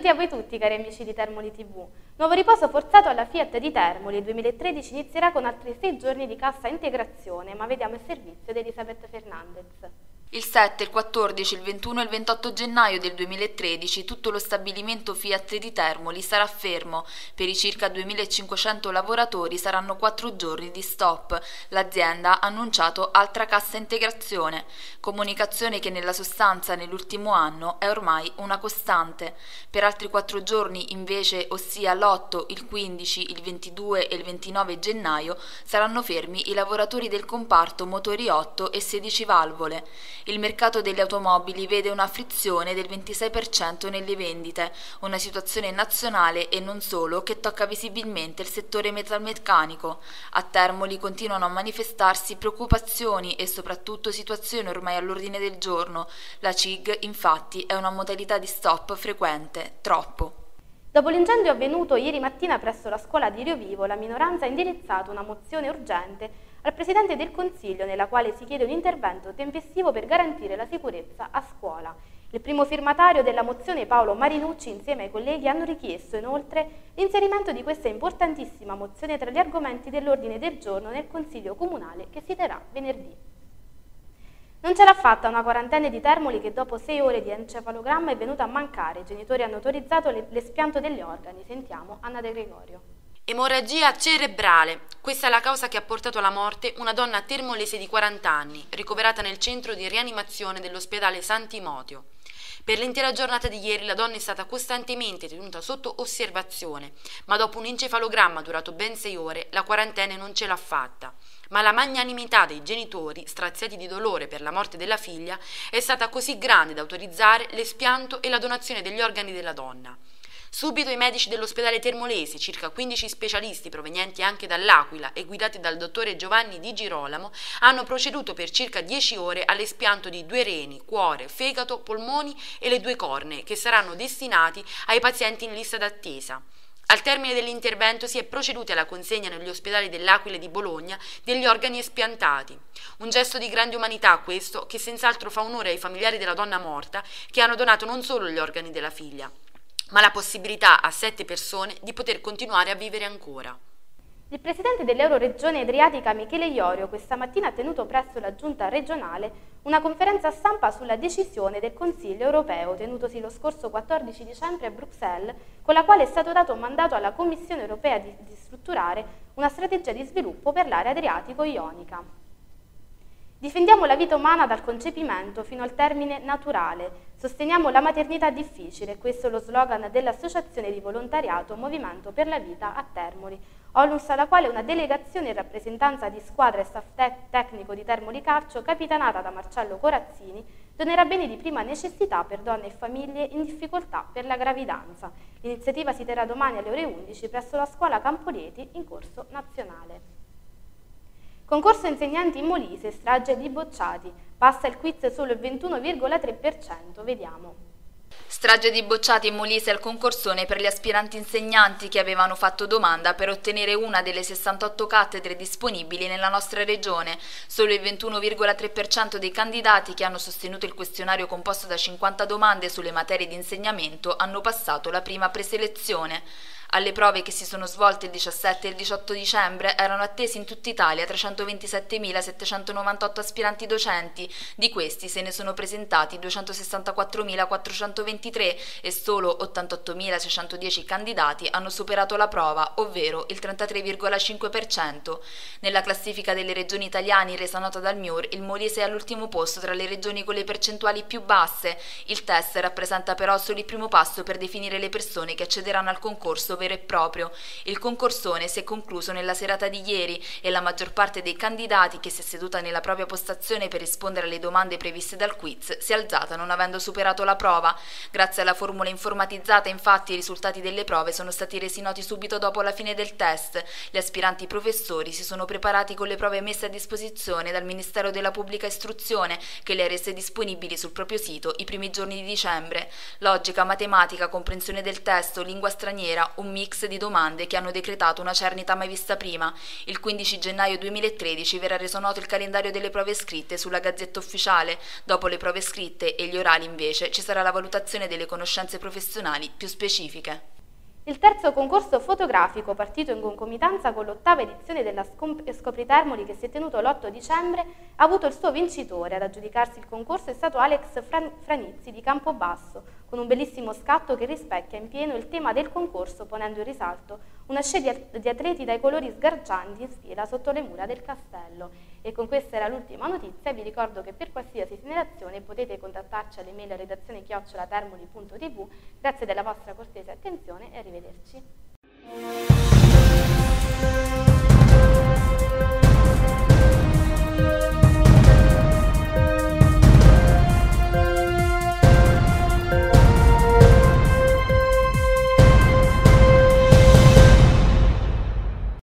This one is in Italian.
Benvenuti a voi tutti, cari amici di Termoli.TV. Nuovo riposo forzato alla Fiat di Termoli. Il 2013 inizierà con altri 6 giorni di cassa integrazione, ma vediamo il servizio di Elisabetta Fernandez. Il 7, il 14, il 21 e il 28 gennaio del 2013 tutto lo stabilimento Fiat di Termoli sarà fermo. Per i circa 2.500 lavoratori saranno 4 giorni di stop. L'azienda ha annunciato altra cassa integrazione, comunicazione che nella sostanza nell'ultimo anno è ormai una costante. Per altri 4 giorni invece, ossia l'8, il 15, il 22 e il 29 gennaio, saranno fermi i lavoratori del comparto motori 8 e 16 valvole. Il mercato delle automobili vede una frizione del 26% nelle vendite, una situazione nazionale e non solo che tocca visibilmente il settore metalmeccanico. A Termoli continuano a manifestarsi preoccupazioni e soprattutto situazioni ormai all'ordine del giorno. La CIG infatti è una modalità di stop frequente, troppo. Dopo l'incendio avvenuto ieri mattina presso la scuola di Rio Vivo, la minoranza ha indirizzato una mozione urgente al Presidente del Consiglio, nella quale si chiede un intervento tempestivo per garantire la sicurezza a scuola. Il primo firmatario della mozione, Paolo Marinucci, insieme ai colleghi hanno richiesto inoltre l'inserimento di questa importantissima mozione tra gli argomenti dell'ordine del giorno nel Consiglio Comunale che si terrà venerdì. Non ce l'ha fatta una quarantenne di Termoli che dopo 6 ore di encefalogramma è venuta a mancare. I genitori hanno autorizzato l'espianto degli organi. Sentiamo Anna De Gregorio. Emorragia cerebrale. Questa è la causa che ha portato alla morte una donna termolese di 40 anni, ricoverata nel centro di rianimazione dell'ospedale San Timotio. Per l'intera giornata di ieri la donna è stata costantemente tenuta sotto osservazione, ma dopo un encefalogramma durato ben 6 ore la quarantenne non ce l'ha fatta. Ma la magnanimità dei genitori, straziati di dolore per la morte della figlia, è stata così grande da autorizzare l'espianto e la donazione degli organi della donna. Subito i medici dell'ospedale termolese, circa 15 specialisti provenienti anche dall'Aquila e guidati dal dottore Giovanni Di Girolamo, hanno proceduto per circa 10 ore all'espianto di 2 reni, cuore, fegato, polmoni e le 2 cornee che saranno destinati ai pazienti in lista d'attesa. Al termine dell'intervento si è proceduti alla consegna negli ospedali dell'Aquila e di Bologna degli organi espiantati. Un gesto di grande umanità questo, che senz'altro fa onore ai familiari della donna morta, che hanno donato non solo gli organi della figlia, ma la possibilità a 7 persone di poter continuare a vivere ancora. Il presidente dell'Euroregione Adriatica Michele Iorio questa mattina ha tenuto presso la giunta regionale una conferenza stampa sulla decisione del Consiglio europeo tenutosi lo scorso 14 dicembre a Bruxelles, con la quale è stato dato mandato alla Commissione europea di strutturare una strategia di sviluppo per l'area adriatico-ionica. Difendiamo la vita umana dal concepimento fino al termine naturale, sosteniamo la maternità difficile, questo è lo slogan dell'associazione di volontariato Movimento per la Vita a Termoli, onlus alla quale una delegazione in rappresentanza di squadra e staff tecnico di Termoli Calcio, capitanata da Marcello Corazzini, donerà beni di prima necessità per donne e famiglie in difficoltà per la gravidanza. L'iniziativa si terrà domani alle ore 11 presso la Scuola Campolieti in corso nazionale. Concorso insegnanti in Molise, strage di bocciati. Passa il quiz solo il 21,3%, vediamo. Strage di bocciati in Molise al concorsone per gli aspiranti insegnanti che avevano fatto domanda per ottenere una delle 68 cattedre disponibili nella nostra regione. Solo il 21,3% dei candidati che hanno sostenuto il questionario composto da 50 domande sulle materie di insegnamento hanno passato la prima preselezione. Alle prove che si sono svolte il 17 e il 18 dicembre erano attesi in tutta Italia 327.798 aspiranti docenti, di questi se ne sono presentati 264.423 e solo 88.610 candidati hanno superato la prova, ovvero il 33,5%. Nella classifica delle regioni italiane resa nota dal MIUR, il Molise è all'ultimo posto tra le regioni con le percentuali più basse. Il test rappresenta però solo il primo passo per definire le persone che accederanno al concorso vero e proprio. Il concorsone si è concluso nella serata di ieri e la maggior parte dei candidati che si è seduta nella propria postazione per rispondere alle domande previste dal quiz si è alzata non avendo superato la prova. Grazie alla formula informatizzata infatti i risultati delle prove sono stati resi noti subito dopo la fine del test. Gli aspiranti professori si sono preparati con le prove messe a disposizione dal Ministero della Pubblica Istruzione che le ha rese disponibili sul proprio sito i primi giorni di dicembre. Logica, matematica, comprensione del testo, lingua straniera, un mix di domande che hanno decretato una cernita mai vista prima. Il 15 gennaio 2013 verrà reso noto il calendario delle prove scritte sulla Gazzetta Ufficiale. Dopo le prove scritte e gli orali, invece, ci sarà la valutazione delle conoscenze professionali più specifiche. Il terzo concorso fotografico, partito in concomitanza con l'8ª edizione della Scopri Termoli che si è tenuto l'8 dicembre, ha avuto il suo vincitore. Ad aggiudicarsi il concorso è stato Alex Franizzi di Campobasso, con un bellissimo scatto che rispecchia in pieno il tema del concorso, ponendo in risalto una scia di atleti dai colori sgargianti in fila sotto le mura del castello. E con questa era l'ultima notizia. Vi ricordo che per qualsiasi segnalazione potete contattarci all'email redazione@termoli.tv. Grazie della vostra cortese attenzione e arrivederci.